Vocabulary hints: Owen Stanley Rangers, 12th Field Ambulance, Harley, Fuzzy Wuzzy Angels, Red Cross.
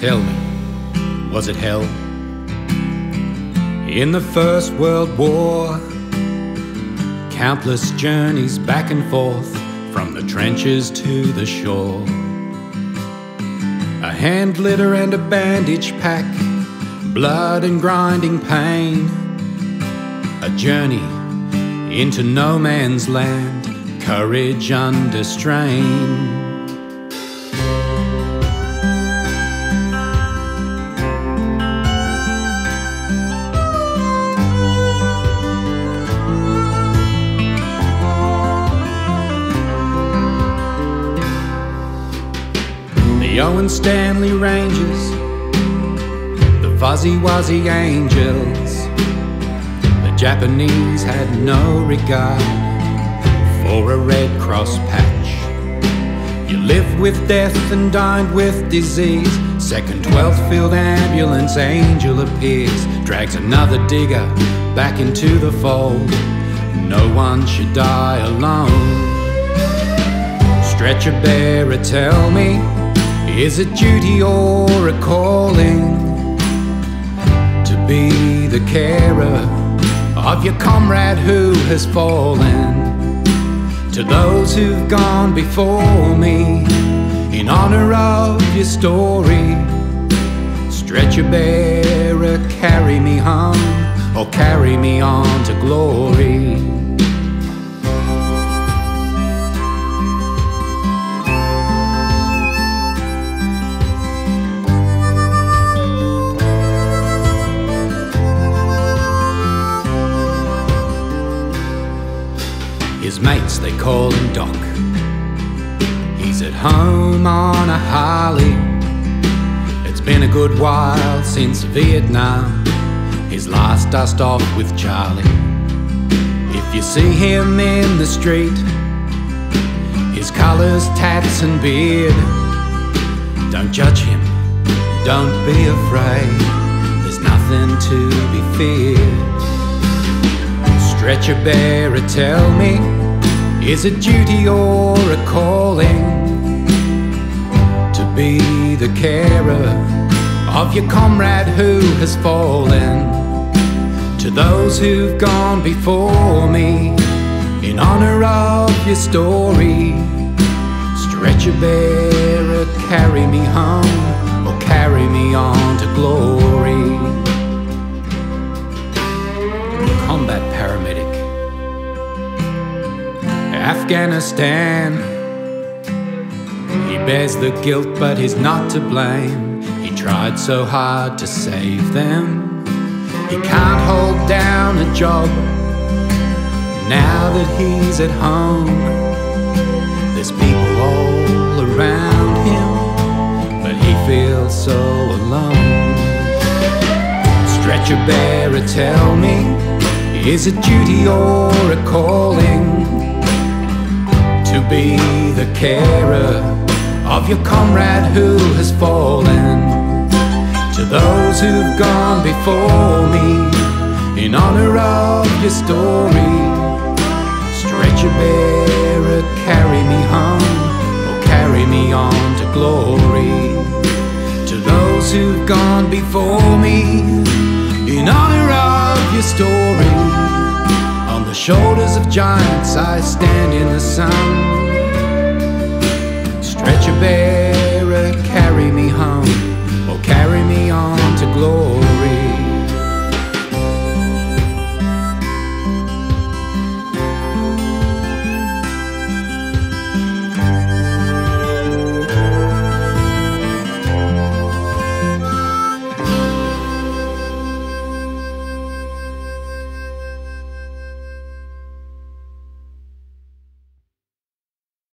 Tell me, was it hell? In the First World War, countless journeys back and forth, from the trenches to the shore. A hand litter and a bandage pack, blood and grinding pain. A journey into no man's land, courage under strain. The Owen Stanley Rangers, the Fuzzy Wuzzy Angels, the Japanese had no regard for a Red Cross patch. You lived with death and dined with disease. Second 12th Field Ambulance angel appears, drags another digger back into the fold. No one should die alone. Stretcher bearer, tell me, is it duty or a calling to be the carer of your comrade who has fallen? To those who've gone before me, in honor of your story, stretcher bearer, carry me home or carry me on to glory. His mates, they call him Doc. He's at home on a Harley. It's been a good while since Vietnam, his last dust off with Charlie. If you see him in the street, his colours, tats and beard, don't judge him, don't be afraid, there's nothing to be feared. Stretcher bearer, tell me, is it duty or a calling to be the carer of your comrade who has fallen? To those who've gone before me, in honor of your story, stretcher bearer, carry me home or carry me on to glory. Combat paramedic, Afghanistan. He bears the guilt but he's not to blame. He tried so hard to save them. He can't hold down a job now that he's at home. There's people all around him, but he feels so alone. Stretcher bearer, tell me, is it duty or a calling to be the carer of your comrade who has fallen? To those who've gone before me, in honor of your story, stretcher bearer, carry me home or carry me on to glory. To those who've gone before me, in honor of your story, on the shoulders of giants I stand in the sun. Stretcher bearer, carry me home.